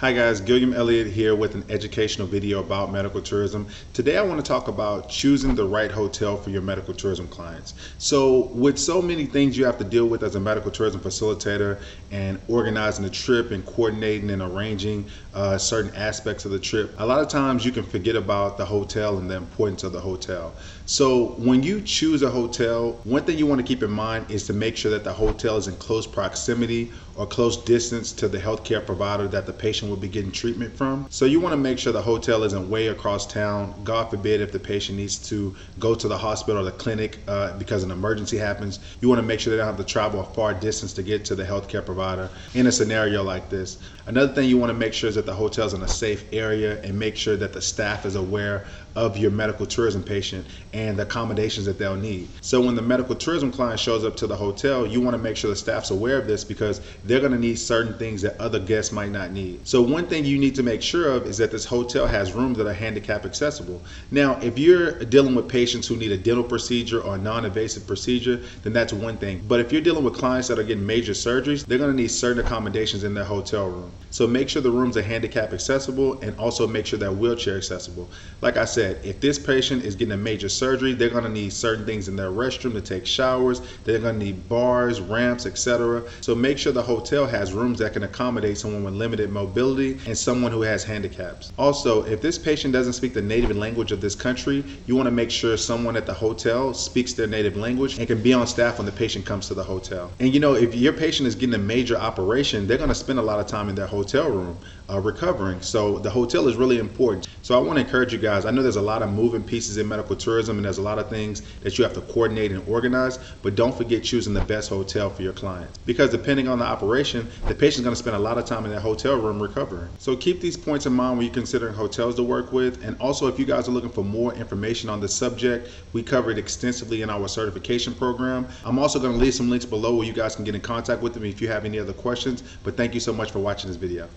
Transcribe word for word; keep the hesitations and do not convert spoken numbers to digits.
Hi guys, Gilliam Elliott here with an educational video about medical tourism. Today I want to talk about choosing the right hotel for your medical tourism clients. So with so many things you have to deal with as a medical tourism facilitator and organizing the trip and coordinating and arranging uh, certain aspects of the trip, a lot of times you can forget about the hotel and the importance of the hotel. So when you choose a hotel, one thing you want to keep in mind is to make sure that the hotel is in close proximity or close distance to the healthcare provider that the patient will be getting treatment from. So you want to make sure the hotel isn't way across town. God forbid if the patient needs to go to the hospital or the clinic uh, because an emergency happens, you want to make sure they don't have to travel a far distance to get to the healthcare provider in a scenario like this. Another thing you want to make sure is that the hotel is in a safe area and make sure that the staff is aware of your medical tourism patient and the accommodations that they'll need. So when the medical tourism client shows up to the hotel, you want to make sure the staff's aware of this because they're going to need certain things that other guests might not need. So So one thing you need to make sure of is that this hotel has rooms that are handicap accessible. Now, if you're dealing with patients who need a dental procedure or a non-invasive procedure, then that's one thing. But if you're dealing with clients that are getting major surgeries, they're going to need certain accommodations in their hotel room. So make sure the rooms are handicap accessible and also make sure they're wheelchair accessible. Like I said, if this patient is getting a major surgery, they're going to need certain things in their restroom to take showers. They're going to need bars, ramps, et cetera. So make sure the hotel has rooms that can accommodate someone with limited mobility and someone who has handicaps. Also, if this patient doesn't speak the native language of this country, you want to make sure someone at the hotel speaks their native language and can be on staff when the patient comes to the hotel. And you know, if your patient is getting a major operation, they're going to spend a lot of time in their hotel room uh, recovering. So the hotel is really important. So I want to encourage you guys. I know there's a lot of moving pieces in medical tourism and there's a lot of things that you have to coordinate and organize, but don't forget choosing the best hotel for your clients. Because depending on the operation, the patient's going to spend a lot of time in their hotel room recovering. So keep these points in mind when you're considering hotels to work with. And also, if you guys are looking for more information on this subject, we cover it extensively in our certification program. I'm also going to leave some links below where you guys can get in contact with me if you have any other questions. But thank you so much for watching this video.